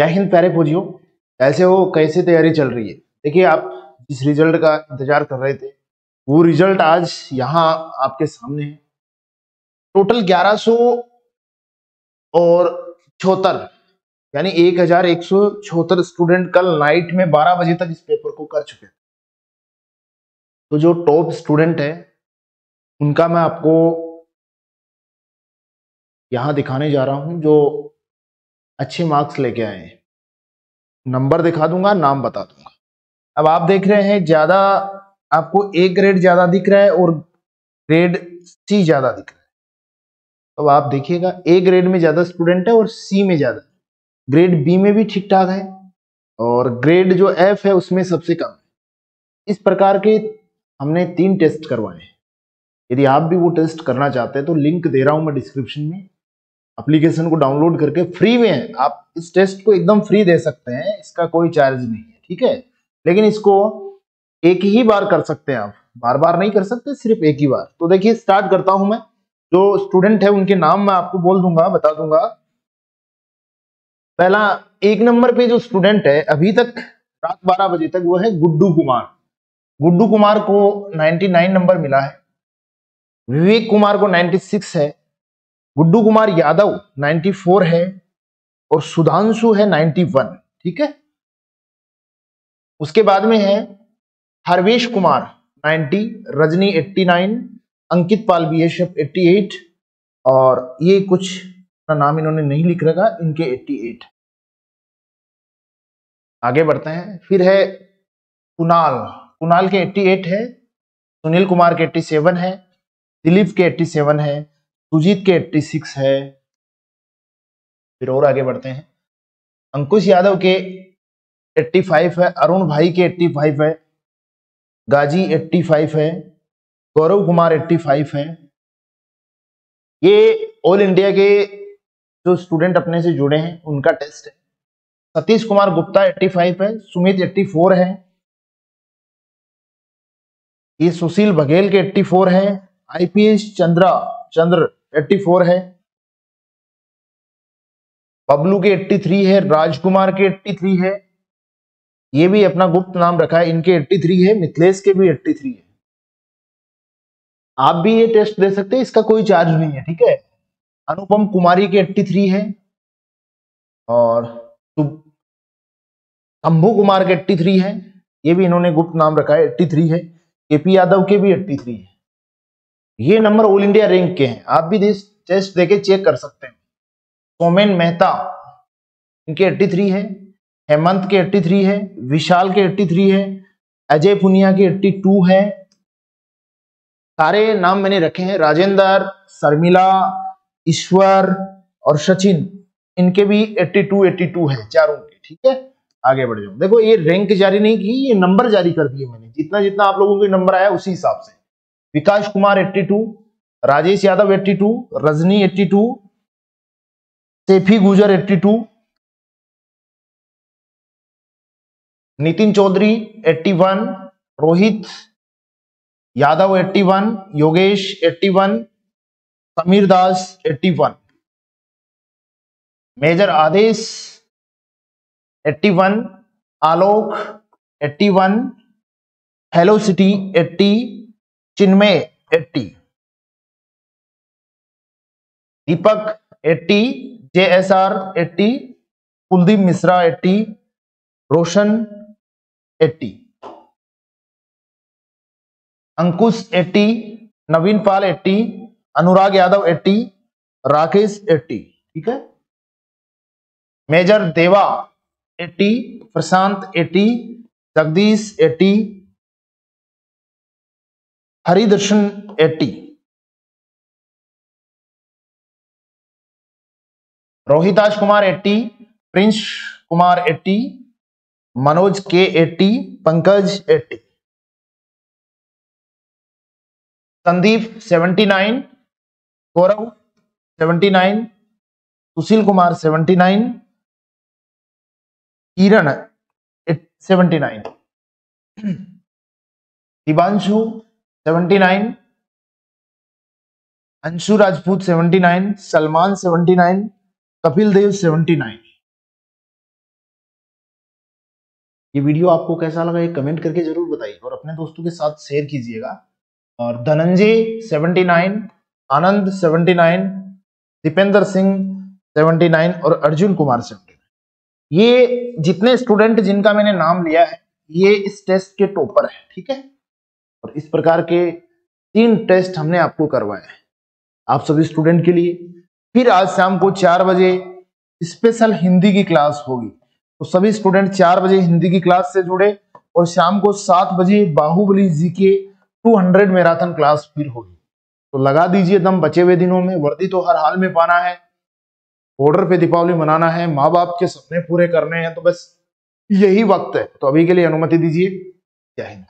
जय हिंद प्यारे फौजियों, कैसे हो, कैसे तैयारी चल रही है। देखिए, आप जिस रिजल्ट का इंतजार कर रहे थे वो रिजल्ट आज यहाँ आपके सामने है। टोटल 1176 यानी 1176 स्टूडेंट कल नाइट में 12 बजे तक इस पेपर को कर चुके हैं। तो जो टॉप स्टूडेंट है उनका मैं आपको यहाँ दिखाने जा रहा हूँ, जो अच्छे मार्क्स लेके आए हैं। नंबर दिखा दूंगा, नाम बता दूंगा। अब आप देख रहे हैं ज्यादा आपको ए ग्रेड ज्यादा दिख रहा है और ग्रेड सी ज्यादा दिख रहा है। अब आप देखिएगा, ए ग्रेड में ज्यादा स्टूडेंट है और सी में ज्यादा, ग्रेड बी में भी ठीक ठाक है और ग्रेड जो एफ है उसमें सबसे कम है। इस प्रकार के हमने 3 टेस्ट करवाए हैं। यदि आप भी वो टेस्ट करना चाहते हैं तो लिंक दे रहा हूं मैं डिस्क्रिप्शन में। एप्लीकेशन को डाउनलोड करके फ्री में है, आप इस टेस्ट को एकदम फ्री दे सकते हैं, इसका कोई चार्ज नहीं है, ठीक है। लेकिन इसको एक ही बार कर सकते हैं, आप बार बार नहीं कर सकते, सिर्फ एक ही बार। तो देखिए, स्टार्ट करता हूं मैं। जो स्टूडेंट है उनके नाम मैं आपको बोल दूंगा, बता दूंगा। पहला 1 नंबर पे जो स्टूडेंट है अभी तक रात 12 बजे तक, वो है गुड्डू कुमार। गुड्डू कुमार को 99 नंबर मिला है, विवेक कुमार को 96 है, गुड्डू कुमार यादव 94 है और सुधांशु है 91, ठीक है। उसके बाद में है हरवेश कुमार 90, रजनी 89, अंकित पाल बीएसएफ 88 और ये कुछ अपना नाम इन्होंने नहीं लिख रखा, इनके 88। आगे बढ़ते हैं। फिर है कुणाल, कुणाल के 88 है, सुनील कुमार के 87 है, दिलीप के 87 है, सुजीत के 86 है। फिर और आगे बढ़ते हैं। अंकुश यादव के 85 है, अरुण भाई के 85 है, गाजी 85 है, गौरव कुमार 85 है। ये ऑल इंडिया के जो स्टूडेंट अपने से जुड़े हैं उनका टेस्ट है। सतीश कुमार गुप्ता 85 है, सुमित 84 है, ये सुशील बघेल के 84 है, आईपीएस चंद्र 84 है, बबलू के 83 है, राजकुमार के 83 है, ये भी अपना गुप्त नाम रखा है, इनके 83 है, मिथिलेश के भी 83 है। आप भी ये टेस्ट दे सकते हैं, इसका कोई चार्ज नहीं है, ठीक है। अनुपम कुमारी के 83 है और शंभू कुमार के 83 है, ये भी इन्होंने गुप्त नाम रखा है, 83 है। केपी यादव के भी 83 है। ये नंबर ऑल इंडिया रैंक के हैं, आप भी टेस्ट देके चेक कर सकते हैं। सोमेन मेहता, इनके 83 है, हेमंत के 83 है, विशाल के 83 है, अजय पुनिया के 82 है। सारे नाम मैंने रखे हैं। राजेंद्र, शर्मिला, ईश्वर और सचिन, इनके भी 82 है चारों के, ठीक है। आगे बढ़ जाओ। देखो, ये रैंक जारी नहीं की, ये नंबर जारी कर दिए मैंने, जितना जितना आप लोगों के नंबर आया उसी हिसाब से। विकास Kumar 82, Rajesh Yadav 82, Rajni 82, Saifi Gujjar 82, Nitin Chaudhary 81, Rohit Yadav 81, Yogesh 81, Sameer Das 81, major Aadesh 81, Alok 81, hello city 80, Chinmay 80, Deepak 80, JSR 80, Kuldeep Mishra 80, Roshan 80, Ankush 80, Naveen Pal 80, Anurag Yadav 80, Rakesh 80, ठीक है। Major Deva 80, Prashant 80, Jagdish 80, Haridarshan 80, Rohitaj Kumar 80, Prince Kumar 80, Manoj K 80, Pankaj 80, Sandeep 79, गौरव 79, सुशील कुमार 79, किरण 79, दिवांशु 79, अंशु राजपूत 79, सलमान 79, कपिल देव 79, ये वीडियो आपको कैसा लगा ये कमेंट करके जरूर बताइए और अपने दोस्तों के साथ शेयर कीजिएगा। और धनंजय 79, आनंद 79, दीपेंद्र सिंह 79 और अर्जुन कुमार 79, ये जितने स्टूडेंट जिनका मैंने नाम लिया है ये इस टेस्ट के टॉपर है, ठीक है। और इस प्रकार के 3 टेस्ट हमने आपको करवाए हैं आप सभी स्टूडेंट के लिए। फिर आज शाम को 4 बजे स्पेशल हिंदी की क्लास होगी, तो सभी स्टूडेंट 4 बजे हिंदी की क्लास से जुड़े। और शाम को 7 बजे बाहुबली जी के 200 मैराथन क्लास फिर होगी, तो लगा दीजिए दम बचे हुए दिनों में। वर्दी तो हर हाल में पाना है, बॉर्डर पे दीपावली मनाना है, माँ बाप के सपने पूरे करने हैं, तो बस यही वक्त है। तो अभी के लिए अनुमति दीजिए। जय हिंद।